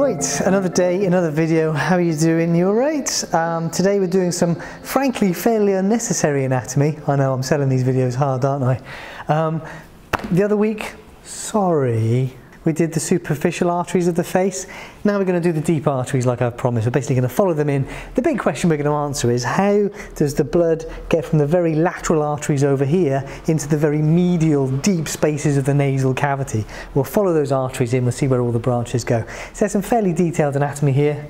Right, another day, another video. How are you doing? You all right? Today we're doing some, frankly, fairly unnecessary anatomy. I know I'm selling these videos hard, aren't I? The other week, sorry, we did the superficial arteries of the face. Now we're going to do the deep arteries like I've promised. We're basically going to follow them in. The big question we're going to answer is how does the blood get from the very lateral arteries over here into the very medial deep spaces of the nasal cavity? We'll follow those arteries in, we'll see where all the branches go. So there's some fairly detailed anatomy here.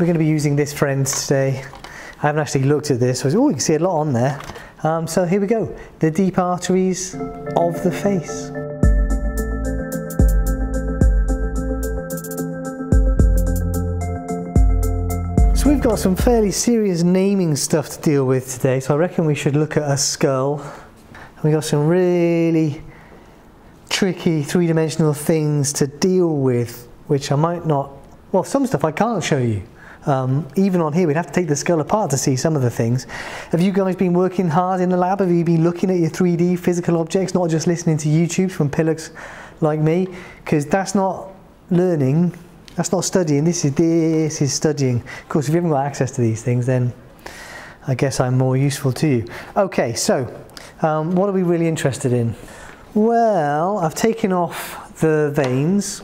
We're going to be using this, friends, today. I haven't actually looked at this. Oh, you can see a lot on there. So here we go. The deep arteries of the face. We've got some fairly serious naming stuff to deal with today, so I reckon we should look at a skull. And we've got some really tricky three-dimensional things to deal with, which I might not, well, some stuff I can't show you. Even on here, we'd have to take the skull apart to see some of the things. Have you guys been working hard in the lab? Have you been looking at your 3D physical objects, not just listening to YouTube from pillocks like me? Because that's not learning. That's not studying, this is studying. Of course, if you haven't got access to these things, then I guess I'm more useful to you. Okay, so what are we really interested in? Well, I've taken off the veins.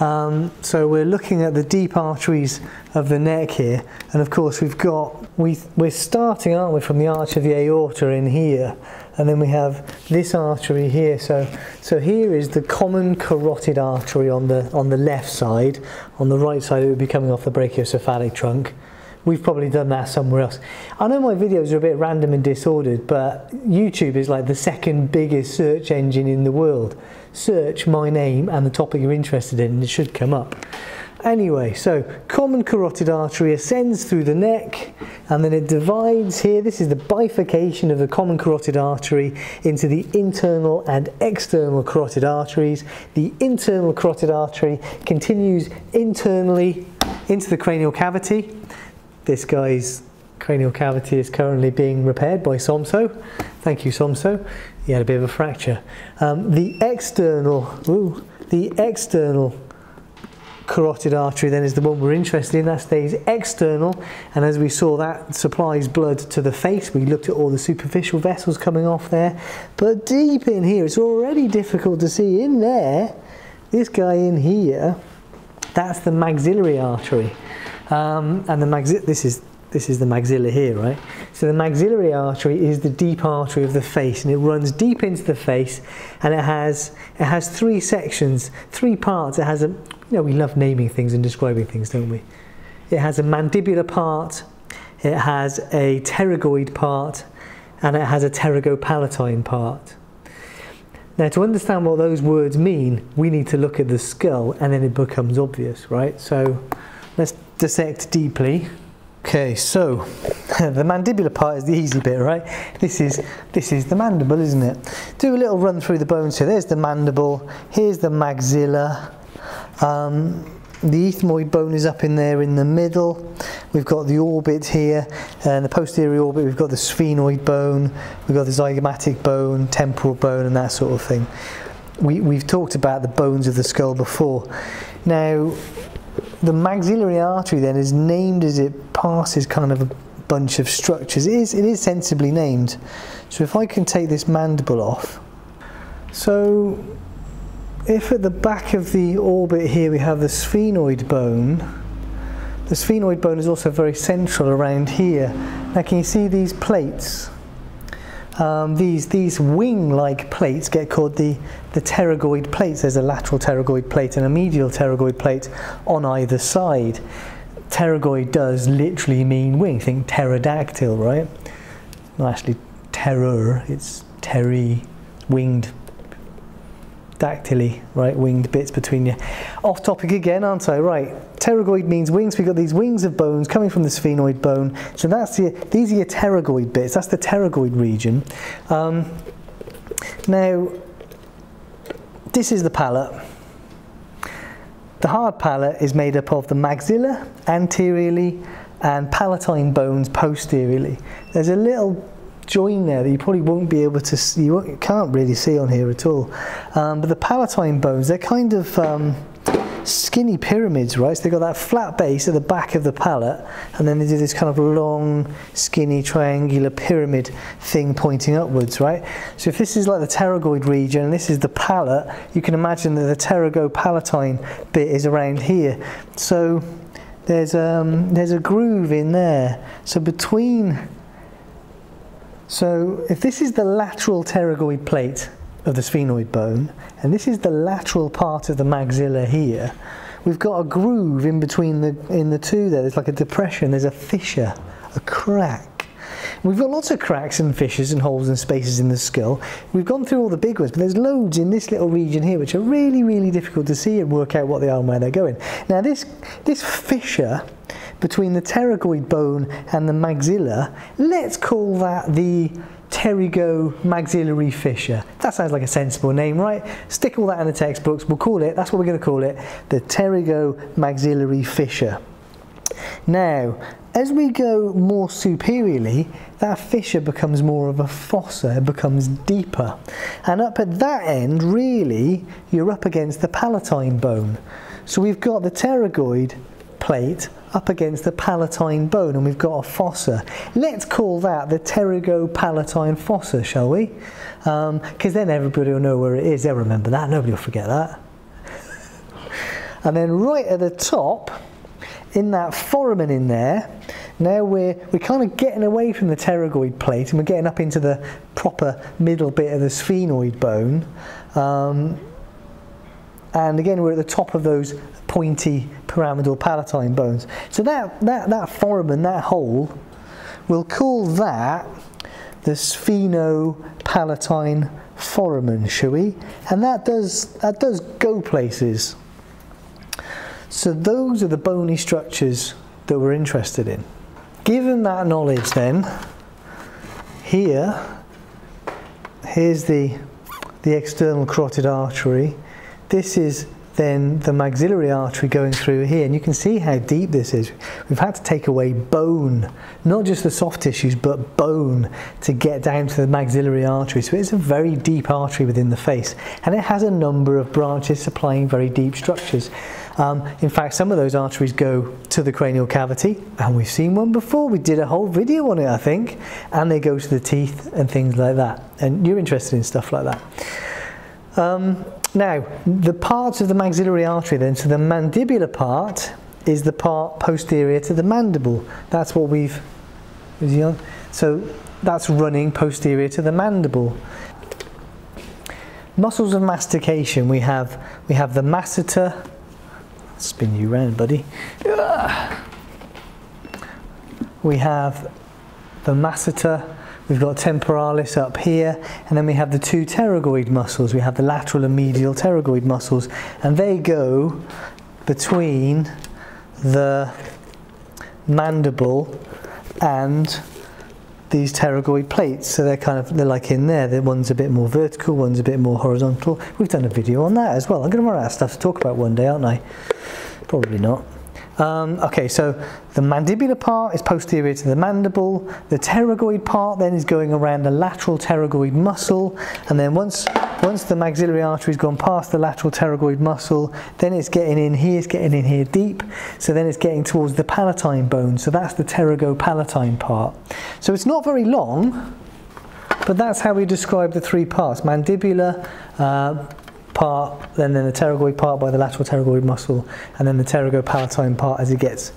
So we're looking at the deep arteries of the neck here. And of course, we're starting, aren't we, from the arch of the aorta in here. And then we have this artery here, so here is the common carotid artery on the left side. On the right side it would be coming off the brachiocephalic trunk. We've probably done that somewhere else. I know my videos are a bit random and disordered, but YouTube is like the second biggest search engine in the world. Search my name and the topic you're interested in and it should come up. Anyway, so common carotid artery ascends through the neck and then it divides here. This is the bifurcation of the common carotid artery into the internal and external carotid arteries. The internal carotid artery continues internally into the cranial cavity. This guy's cranial cavity is currently being repaired by Somso. Thank you, Somso. He had a bit of a fracture. The external carotid artery then is the one we're interested in. That stays external, and as we saw, that supplies blood to the face. We looked at all the superficial vessels coming off there, but deep in here it's already difficult to see. In there, this guy in here, that's the maxillary artery, and this is the maxilla here, right? So the maxillary artery is the deep artery of the face, and it runs deep into the face, and it has three sections, three parts. It has a, you know, we love naming things and describing things, don't we? It has a mandibular part, it has a pterygoid part, and it has a pterygopalatine part. Now, to understand what those words mean, we need to look at the skull, and then it becomes obvious, right? So let's dissect deeply. Okay, so the mandibular part is the easy bit, right? This is the mandible, isn't it? Do a little run through the bones here. There's the mandible, here's the maxilla, the ethmoid bone is up in there in the middle. We've got the orbit here, and the posterior orbit, we've got the sphenoid bone, we've got the zygomatic bone, temporal bone, and that sort of thing. We've talked about the bones of the skull before. Now, the maxillary artery then is named as it passes kind of a bunch of structures. It is sensibly named. So if I can take this mandible off. So if at the back of the orbit here we have the sphenoid bone is also very central around here. Now can you see these plates? These wing-like plates get called the pterygoid plates. There's a lateral pterygoid plate and a medial pterygoid plate on either side. Pterygoid does literally mean wing. Think pterodactyl, right? Well, actually, terror. It's pteri, winged, dactyly, right? Winged bits between you. Off topic again, aren't I? Right. Pterygoid means wings. We've got these wings of bones coming from the sphenoid bone. So that's these are your pterygoid bits. That's the pterygoid region. Now, this is the palate. The hard palate is made up of the maxilla anteriorly and palatine bones posteriorly. There's a little join there that you probably won't be able to see, you can't really see on here at all. But the palatine bones, they're kind of skinny pyramids, right? So they've got that flat base at the back of the palate, and then they do this kind of long, skinny, triangular pyramid thing pointing upwards, right? So if this is like the pterygoid region, and this is the palate, you can imagine that the pterygopalatine bit is around here. So there's a groove in there. So if this is the lateral pterygoid plate of the sphenoid bone, and this is the lateral part of the maxilla here, we've got a groove in between the two there. There's like a depression, there's a fissure, a crack. We've got lots of cracks and fissures and holes and spaces in the skull. We've gone through all the big ones, but there's loads in this little region here which are really, really difficult to see and work out what they are and where they're going. Now this fissure between the pterygoid bone and the maxilla, let's call that the pterygomaxillary fissure. That sounds like a sensible name, right? Stick all that in the textbooks, we'll call it, that's what we're going to call it, the pterygomaxillary fissure. Now, as we go more superiorly, that fissure becomes more of a fossa, it becomes deeper. And up at that end, really, you're up against the palatine bone. So we've got the pterygoid plate up against the palatine bone, and we've got a fossa. Let's call that the pterygopalatine fossa, shall we? Because then everybody will know where it is, they'll remember that, nobody will forget that. And then right at the top, in that foramen in there, now we're kind of getting away from the pterygoid plate and we're getting up into the proper middle bit of the sphenoid bone. And again, we're at the top of those pointy pyramidal palatine bones. So that foramen, that hole, we'll call that the sphenopalatine foramen, shall we? And that does go places. So those are the bony structures that we're interested in. Given that knowledge then, here's the external carotid artery. This is then the maxillary artery going through here, and you can see how deep this is. We've had to take away bone, not just the soft tissues, but bone to get down to the maxillary artery. So it's a very deep artery within the face, and it has a number of branches supplying very deep structures. In fact, some of those arteries go to the cranial cavity, and we've seen one before, we did a whole video on it, I think, and they go to the teeth and things like that, and you're interested in stuff like that. Now, the parts of the maxillary artery then, so the mandibular part is the part posterior to the mandible. That's what we've, so that's running posterior to the mandible. Muscles of mastication, we have the masseter, spin you round buddy. We have the masseter. We've got temporalis up here, and then we have the two pterygoid muscles. We have the lateral and medial pterygoid muscles, and they go between the mandible and these pterygoid plates. So they're like in there. The one's a bit more vertical, one's a bit more horizontal. We've done a video on that as well. I'm going to run out of stuff to talk about one day, aren't I? Probably not. Okay, so the mandibular part is posterior to the mandible, the pterygoid part then is going around the lateral pterygoid muscle, and then once the maxillary artery's gone past the lateral pterygoid muscle, then it's getting in here deep, so then it's getting towards the palatine bone, so that's the pterygopalatine part. So it's not very long, but that's how we describe the three parts, mandibular, part, then the pterygoid part by the lateral pterygoid muscle, and then the pterygopalatine part as it gets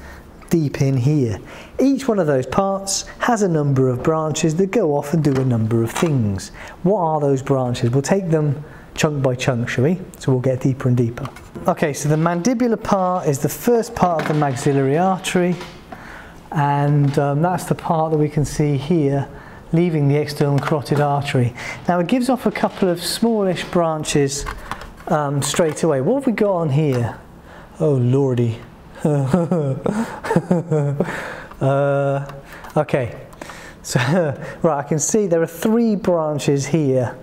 deep in here. Each one of those parts has a number of branches that go off and do a number of things. What are those branches? We'll take them chunk by chunk, shall we? So we'll get deeper and deeper. Okay, so the mandibular part is the first part of the maxillary artery, and that's the part that we can see here leaving the external carotid artery. Now it gives off a couple of smallish branches straight away. What have we got on here? Oh lordy. Okay, so right, I can see there are three branches here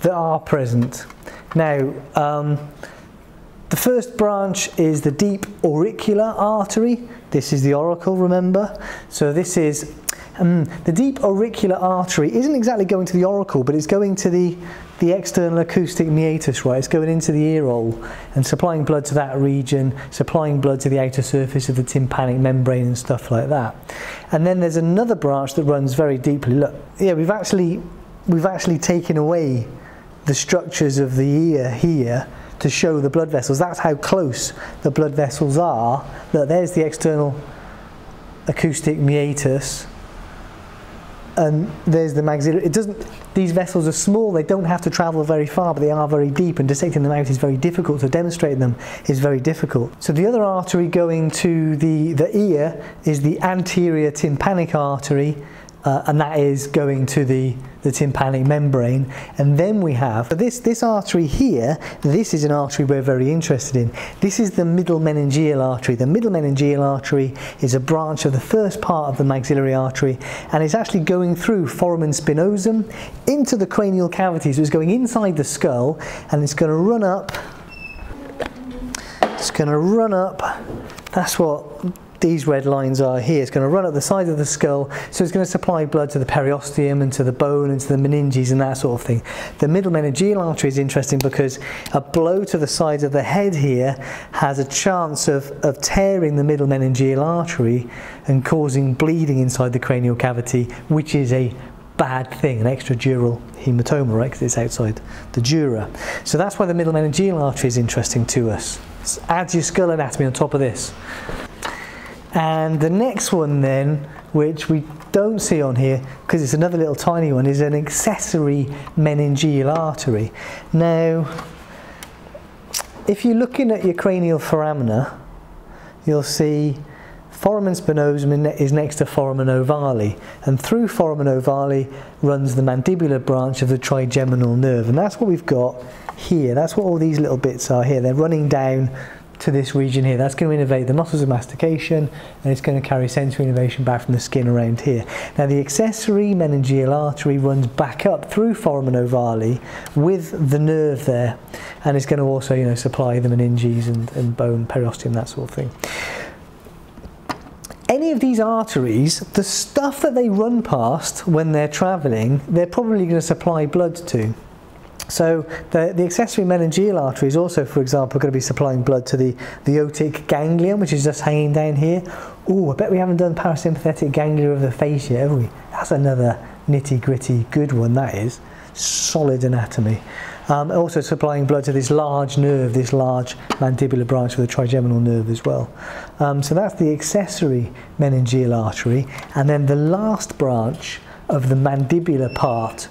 that are present. Now the first branch is the deep auricular artery. This is the auricle, remember? So this is The deep auricular artery isn't exactly going to the auricle, but it's going to the external acoustic meatus, right? It's going into the ear hole and supplying blood to that region, supplying blood to the outer surface of the tympanic membrane and stuff like that. And then there's another branch that runs very deeply. Look, yeah, we've actually taken away the structures of the ear here to show the blood vessels. That's how close the blood vessels are. Look, there's the external acoustic meatus, and there's the maxillary. It doesn't, these vessels are small, they don't have to travel very far, but they are very deep, and dissecting them out is very difficult, so demonstrating them is very difficult. So the other artery going to the ear is the anterior tympanic artery, and that is going to the tympanic membrane. And then we have this artery here. This is an artery we're very interested in. This is the middle meningeal artery. The middle meningeal artery is a branch of the first part of the maxillary artery, and it's actually going through foramen spinosum into the cranial cavity. So it's going inside the skull, and it's going to run up. It's going to run up. That's what these red lines are here. It's going to run up the side of the skull, so it's going to supply blood to the periosteum and to the bone and to the meninges and that sort of thing. The middle meningeal artery is interesting because a blow to the side of the head here has a chance of tearing the middle meningeal artery and causing bleeding inside the cranial cavity, which is a bad thing, an extradural hematoma, right, because it's outside the dura. So that's why the middle meningeal artery is interesting to us. So add your skull anatomy on top of this. And the next one then, which we don't see on here because it's another little tiny one, is an accessory meningeal artery. Now, if you're looking at your cranial foramina, you'll see foramen spinosum is next to foramen ovale, and through foramen ovale runs the mandibular branch of the trigeminal nerve, and that's what we've got here. That's what all these little bits are here. They're running down to this region here. That's going to innervate the muscles of mastication, and it's going to carry sensory innervation back from the skin around here. Now the accessory meningeal artery runs back up through foramen ovale with the nerve there, and it's going to also, you know, supply the meninges and bone, periosteum, that sort of thing. Any of these arteries, the stuff that they run past when they're travelling, they're probably going to supply blood to. So the accessory meningeal artery is also, for example, going to be supplying blood to the otic ganglion, which is just hanging down here. Oh, I bet we haven't done parasympathetic ganglia of the face yet, have we? That's another nitty-gritty good one, that is. Solid anatomy. Also supplying blood to this large nerve, this large mandibular branch of the trigeminal nerve as well. So that's the accessory meningeal artery. And then the last branch of the mandibular part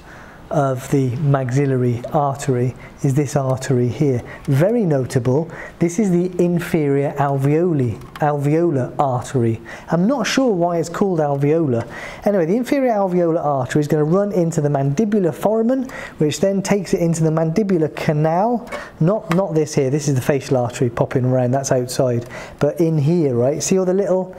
of the maxillary artery is this artery here. Very notable, this is the inferior alveolar artery. I'm not sure why it's called alveolar. Anyway, the inferior alveolar artery is going to run into the mandibular foramen, which then takes it into the mandibular canal. Not this here, this is the facial artery popping around, that's outside, but in here, right? See all the little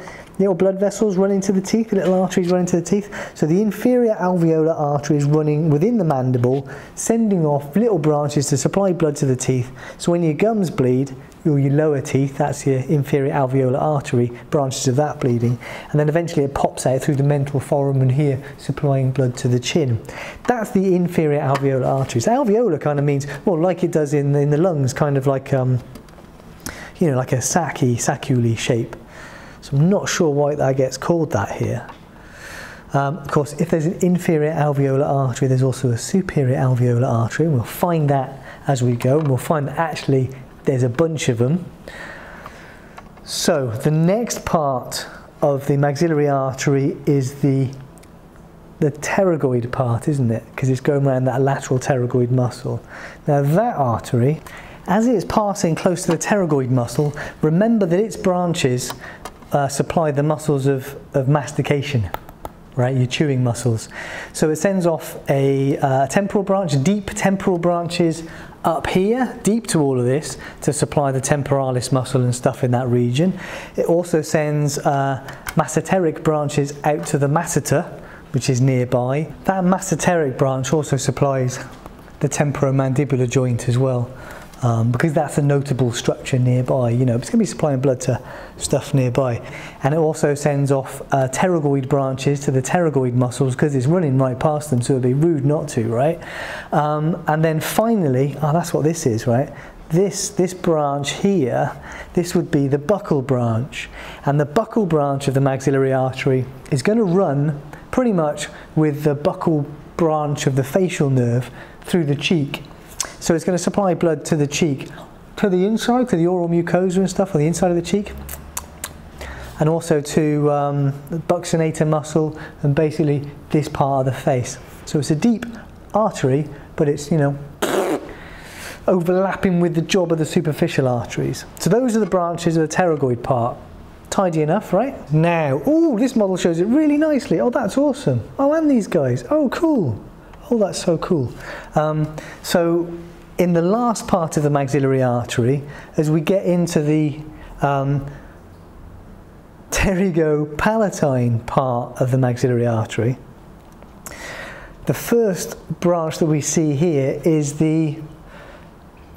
blood vessels running to the teeth, the little arteries running to the teeth. So the inferior alveolar artery is running within the mandible, sending off little branches to supply blood to the teeth. So when your gums bleed, or your lower teeth, that's your inferior alveolar artery, branches of that bleeding. And then eventually it pops out through the mental foramen here, supplying blood to the chin. That's the inferior alveolar artery. So alveolar kind of means, well, like it does in the lungs, kind of like, you know, like a saccule shape. So I'm not sure why that gets called that here. Of course, if there's an inferior alveolar artery, there's also a superior alveolar artery. We'll find that as we go, and we'll find that actually there's a bunch of them. So the next part of the maxillary artery is the pterygoid part, isn't it? Because it's going around that lateral pterygoid muscle. Now that artery, as it's passing close to the pterygoid muscle, remember that its branches supply the muscles of mastication, right, your chewing muscles. So it sends off a temporal branch, deep temporal branches up here, deep to all of this, to supply the temporalis muscle and stuff in that region. It also sends masseteric branches out to the masseter, which is nearby. That masseteric branch also supplies the temporomandibular joint as well. because that's a notable structure nearby. You know, it's going to be supplying blood to stuff nearby, and it also sends off pterygoid branches to the pterygoid muscles because it's running right past them, so it'd be rude not to, right? And then finally, oh, that's what this is, right? This branch here, this would be the buccal branch, and the buccal branch of the maxillary artery is going to run pretty much with the buccal branch of the facial nerve through the cheek. So it's going to supply blood to the cheek, to the inside, to the oral mucosa and stuff on the inside of the cheek, and also to the buccinator muscle and basically this part of the face. So it's a deep artery, but it's, you know, overlapping with the job of the superficial arteries. So those are the branches of the pterygoid part. Tidy enough, right? Now, oh, this model shows it really nicely. Oh, that's awesome. Oh, and these guys. Oh, cool. Oh, that's so cool. So in the last part of the maxillary artery, as we get into the pterygopalatine part of the maxillary artery, the first branch that we see here is the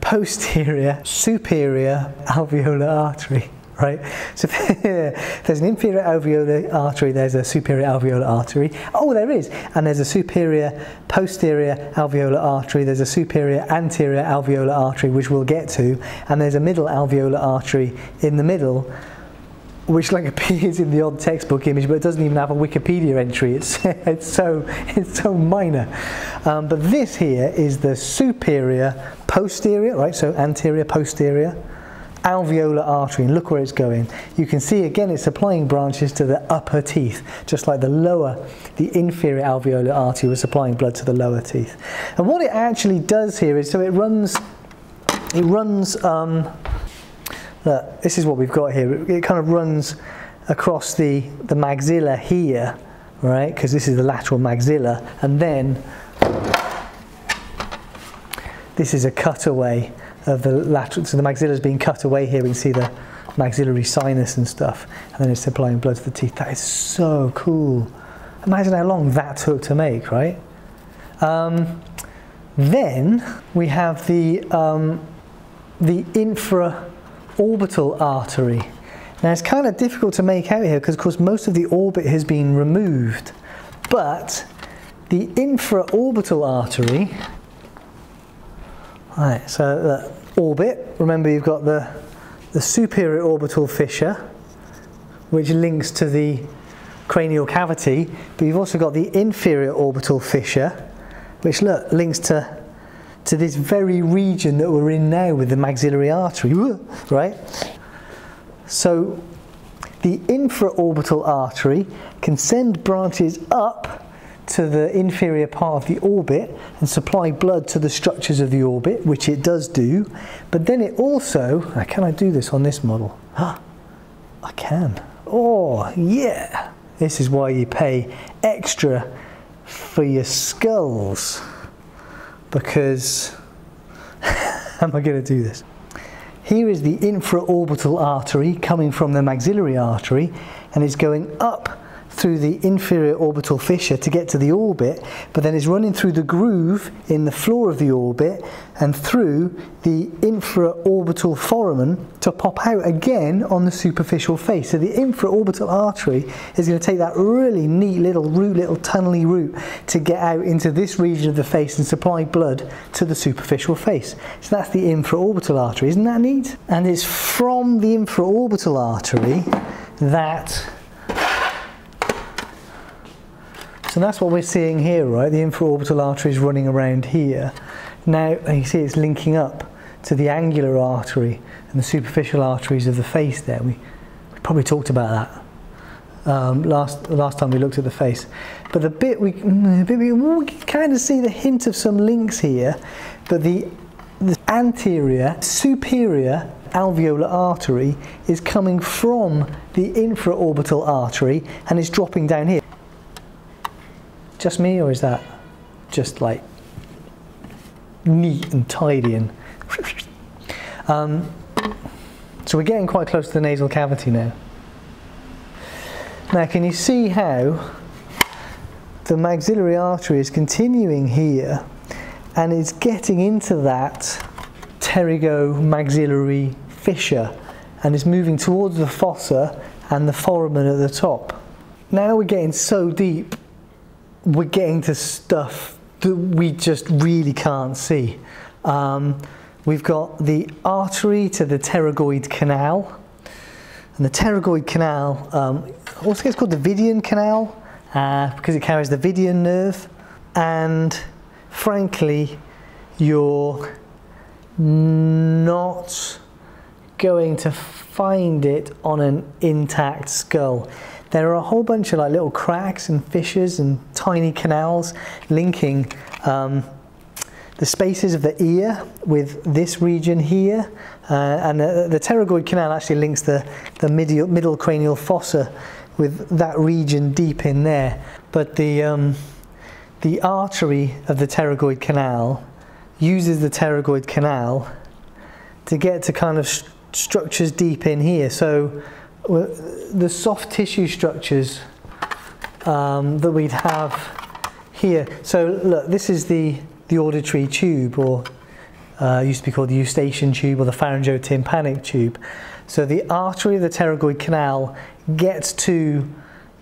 posterior superior alveolar artery, right? So there's an inferior alveolar artery, there's a superior alveolar artery. Oh, there is. And there's a superior posterior alveolar artery, there's a superior anterior alveolar artery, which we'll get to, and there's a middle alveolar artery in the middle, which like appears in the odd textbook image, but it doesn't even have a Wikipedia entry. It's so minor. But this here is the superior posterior, right? So anterior posterior alveolar artery, and look where it's going. You can see again it's supplying branches to the upper teeth, just like the inferior alveolar artery was supplying blood to the lower teeth. And what it actually does here is, so it runs. Look, this is what we've got here. It kind of runs across the maxilla here, right? Because this is the lateral maxilla, and then this is a cutaway of the lateral. So the maxilla's being cut away here. We can see the maxillary sinus and stuff, and then it's supplying blood to the teeth. That is so cool. Imagine how long that took to make, right? Then we have the infraorbital artery. Now it's kind of difficult to make out here because of course most of the orbit has been removed, but the infraorbital artery, right, so the orbit, remember you've got the superior orbital fissure which links to the cranial cavity, but you've also got the inferior orbital fissure which, look, links to this very region that we're in now with the maxillary artery, right? So the infraorbital artery can send branches up to the inferior part of the orbit and supply blood to the structures of the orbit, which it does do, but then it also, can I do this on this model? I can. Oh, yeah. This is why you pay extra for your skulls. Because, am I going to do this? Here is the infraorbital artery coming from the maxillary artery, and it's going up through the inferior orbital fissure to get to the orbit, but then it's running through the groove in the floor of the orbit and through the infraorbital foramen to pop out again on the superficial face. So the infraorbital artery is going to take that really neat little tunnely route to get out into this region of the face and supply blood to the superficial face. So that's the infraorbital artery. Isn't that neat? And it's from the infraorbital artery that... So that's what we're seeing here, right? The infraorbital artery is running around here. Now, you see it's linking up to the angular artery and the superficial arteries of the face there. We probably talked about that last time we looked at the face. But the bit we kind of see the hint of some links here, but the anterior, superior alveolar artery is coming from the infraorbital artery and is dropping down here. Just me, or is that just like neat and tidy and so we're getting quite close to the nasal cavity now. Now can you see how the maxillary artery is continuing here and it's getting into that pterygomaxillary fissure and is moving towards the fossa and the foramen at the top. Now we're getting so deep, we're getting to stuff that we just really can't see. We've got the artery to the pterygoid canal, and the pterygoid canal also gets called the Vidian canal because it carries the Vidian nerve, and frankly you're not going to find it on an intact skull. There are a whole bunch of like little cracks and fissures and tiny canals linking the spaces of the ear with this region here, and the pterygoid canal actually links the middle cranial fossa with that region deep in there. But the artery of the pterygoid canal uses the pterygoid canal to get to kind of structures deep in here. So the soft tissue structures that we'd have here. So look, this is the auditory tube, or used to be called the eustachian tube or the pharyngotympanic tube. So the artery of the pterygoid canal gets to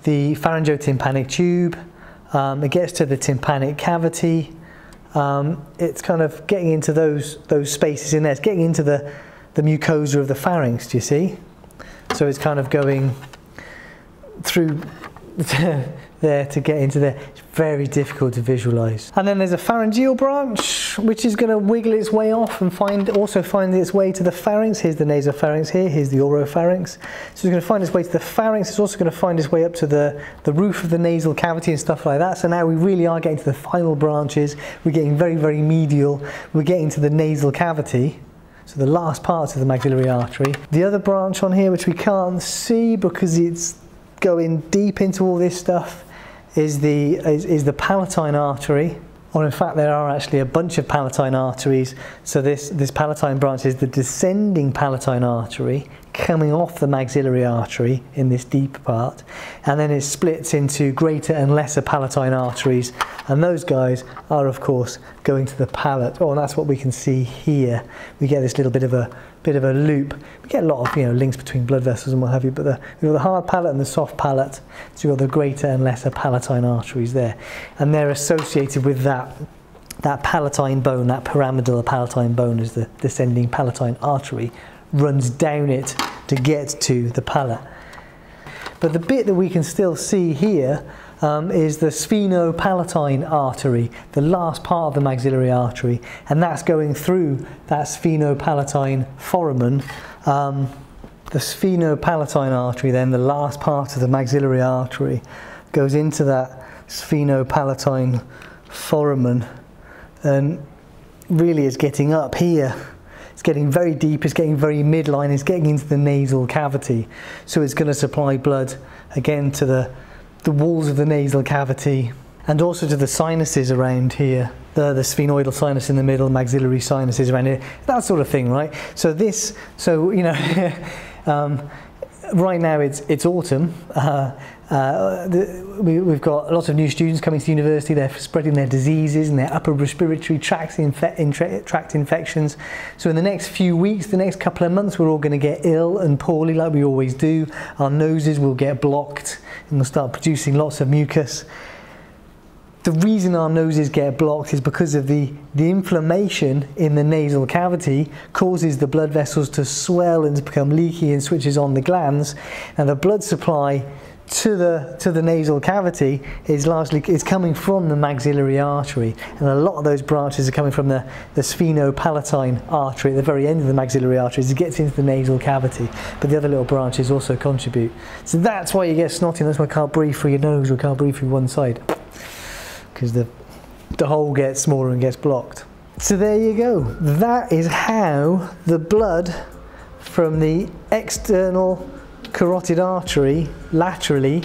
the pharyngotympanic tube, it gets to the tympanic cavity, it's kind of getting into those spaces in there, it's getting into the mucosa of the pharynx, do you see? So it's kind of going through there to get into there. It's very difficult to visualize. And then there's a pharyngeal branch, which is going to wiggle its way off and also find its way to the pharynx. Here's the nasopharynx here, here's the oropharynx. So it's going to find its way to the pharynx. It's also going to find its way up to the roof of the nasal cavity and stuff like that. So now we really are getting to the final branches. We're getting very, very medial. We're getting to the nasal cavity. So the last part of the maxillary artery. The other branch on here, which we can't see because it's going deep into all this stuff, is the palatine artery, or in fact there are actually a bunch of palatine arteries. So this palatine branch is the descending palatine artery coming off the maxillary artery in this deep part, and then it splits into greater and lesser palatine arteries, and those guys are of course going to the palate. Oh, and that's what we can see here. We get this little bit of a loop. We get a lot of links between blood vessels and what have you, but we've got the hard palate and the soft palate, so you've got the greater and lesser palatine arteries there, and they're associated with that palatine bone, that pyramidular palatine bone is the descending palatine artery, runs down it to get to the palate. But the bit that we can still see here is the sphenopalatine artery, the last part of the maxillary artery, and that's going through that sphenopalatine foramen. The sphenopalatine artery, then the last part of the maxillary artery, goes into that sphenopalatine foramen and really is getting up here. It's getting very deep, it's getting very midline, it's getting into the nasal cavity. So it's going to supply blood again to the walls of the nasal cavity and also to the sinuses around here. The sphenoidal sinus in the middle, maxillary sinuses around here, that sort of thing, right? So right now it's autumn. We've got lots of new students coming to university. They're spreading their diseases and their upper respiratory tract infections. So in the next few weeks, the next couple of months, we're all going to get ill and poorly like we always do. Our noses will get blocked and we'll start producing lots of mucus. The reason our noses get blocked is because of the inflammation in the nasal cavity causes the blood vessels to swell and to become leaky and switches on the glands, and the blood supply to the nasal cavity is coming from the maxillary artery, and a lot of those branches are coming from the sphenopalatine artery at the very end of the maxillary artery as it gets into the nasal cavity, but the other little branches also contribute. So that's why you get snotty, and that's why you can't breathe through your nose or can't breathe through one side, because the hole gets smaller and gets blocked. So there you go. That is how the blood from the external carotid artery laterally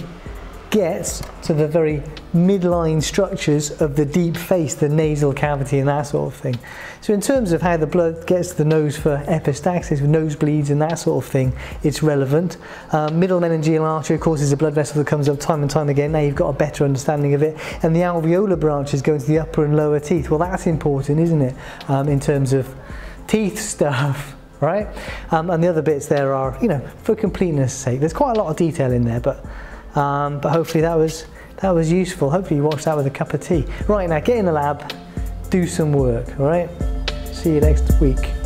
gets to the very midline structures of the deep face, the nasal cavity and that sort of thing. So in terms of how the blood gets to the nose for epistaxis, nosebleeds and that sort of thing, it's relevant. Middle meningeal artery, of course, is a blood vessel that comes up time and time again. Now you've got a better understanding of it. And the alveolar branch is going to the upper and lower teeth. Well, that's important, isn't it, in terms of teeth stuff, right? And the other bits there are, you know, for completeness sake. There's quite a lot of detail in there, but hopefully that was useful. Hopefully you watched that with a cup of tea. Right, now get in the lab, do some work, all right? See you next week.